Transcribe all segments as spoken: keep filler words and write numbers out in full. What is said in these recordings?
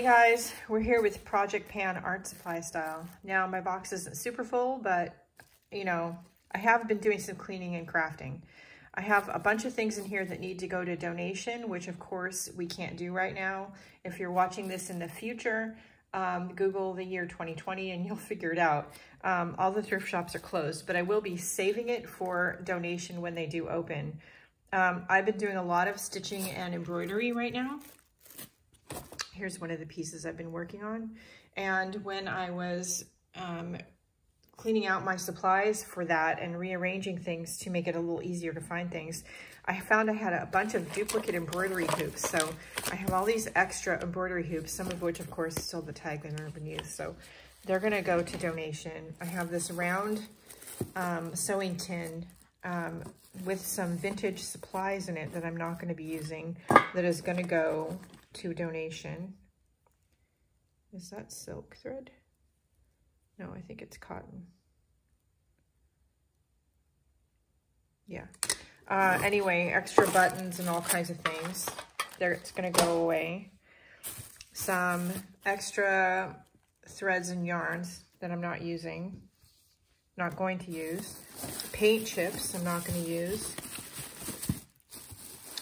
Hey guys, we're here with Project Pan Art Supply Style. Now my box isn't super full, but you know, I have been doing some cleaning and crafting. I have a bunch of things in here that need to go to donation, which of course we can't do right now. If you're watching this in the future, um, Google the year twenty twenty and you'll figure it out. Um, all the thrift shops are closed, but I will be saving it for donation when they do open. Um, I've been doing a lot of stitching and embroidery right now. Here's one of the pieces I've been working on. And when I was um, cleaning out my supplies for that and rearranging things to make it a little easier to find things, I found I had a bunch of duplicate embroidery hoops. So I have all these extra embroidery hoops, some of which, of course, still the tag in Urban Youth. So they're going to go to donation. I have this round um, sewing tin um, with some vintage supplies in it that I'm not going to be using that is going to go to donation. Is that silk thread? No, I think it's cotton. Yeah. Uh, anyway, extra buttons and all kinds of things. There, it's gonna go away. Some extra threads and yarns that I'm not using, not going to use. Paint chips I'm not gonna use.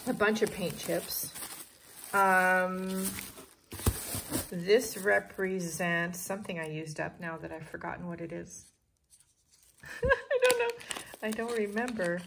A bunch of paint chips. Um, this represents something I used up now that I've forgotten what it is. I don't know. I don't remember.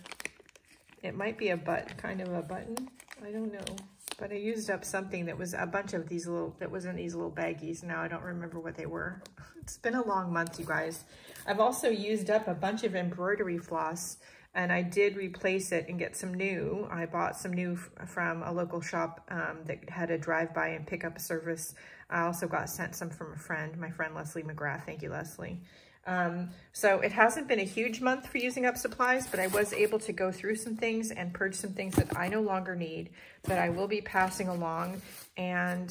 It might be a butt, kind of a button. I don't know. But I used up something that was a bunch of these little, that was in these little baggies. Now I don't remember what they were. It's been a long month, you guys. I've also used up a bunch of embroidery floss. And I did replace it and get some new. I bought some new from a local shop um, that had a drive-by and pickup service. I also got sent some from a friend, my friend Leslie McGrath. Thank you, Leslie. Um, so it hasn't been a huge month for using up supplies, but I was able to go through some things and purge some things that I no longer need, that I will be passing along, and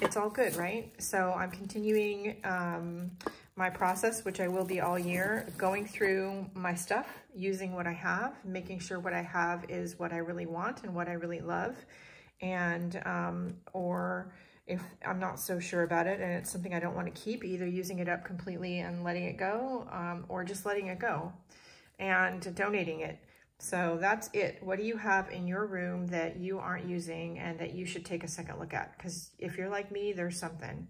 it's all good, right? So I'm continuing um, my process, which I will be all year, going through my stuff, using what I have, making sure what I have is what I really want and what I really love, and, um, or, if I'm not so sure about it and it's something I don't want to keep, either using it up completely and letting it go um, or just letting it go and donating it. So that's it. What do you have in your room that you aren't using and that you should take a second look at? Because if you're like me, there's something.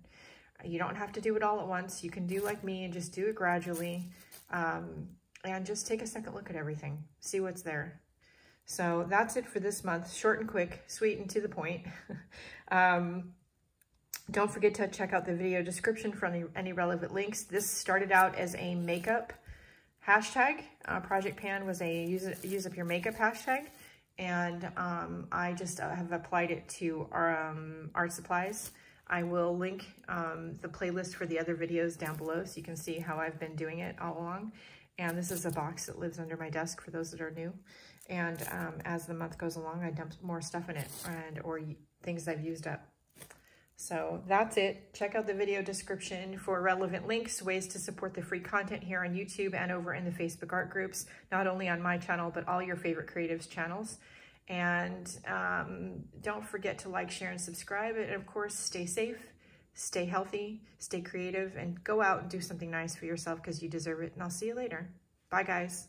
You don't have to do it all at once. You can do like me and just do it gradually um, and just take a second look at everything. See what's there. So that's it for this month. Short and quick, sweet and to the point. um, Don't forget to check out the video description for any, any relevant links. This started out as a makeup hashtag. Uh, Project Pan was a use, use up your makeup hashtag. And um, I just uh, have applied it to our, um, art supplies. I will link um, the playlist for the other videos down below so you can see how I've been doing it all along. And this is a box that lives under my desk for those that are new. And um, as the month goes along, I dump more stuff in it and or things I've used up. So that's it. Check out the video description for relevant links, ways to support the free content here on YouTube and over in the Facebook art groups, not only on my channel, but all your favorite creatives' channels. And um, don't forget to like, share, and subscribe. And of course, stay safe, stay healthy, stay creative, and go out and do something nice for yourself because you deserve it. And I'll see you later. Bye, guys.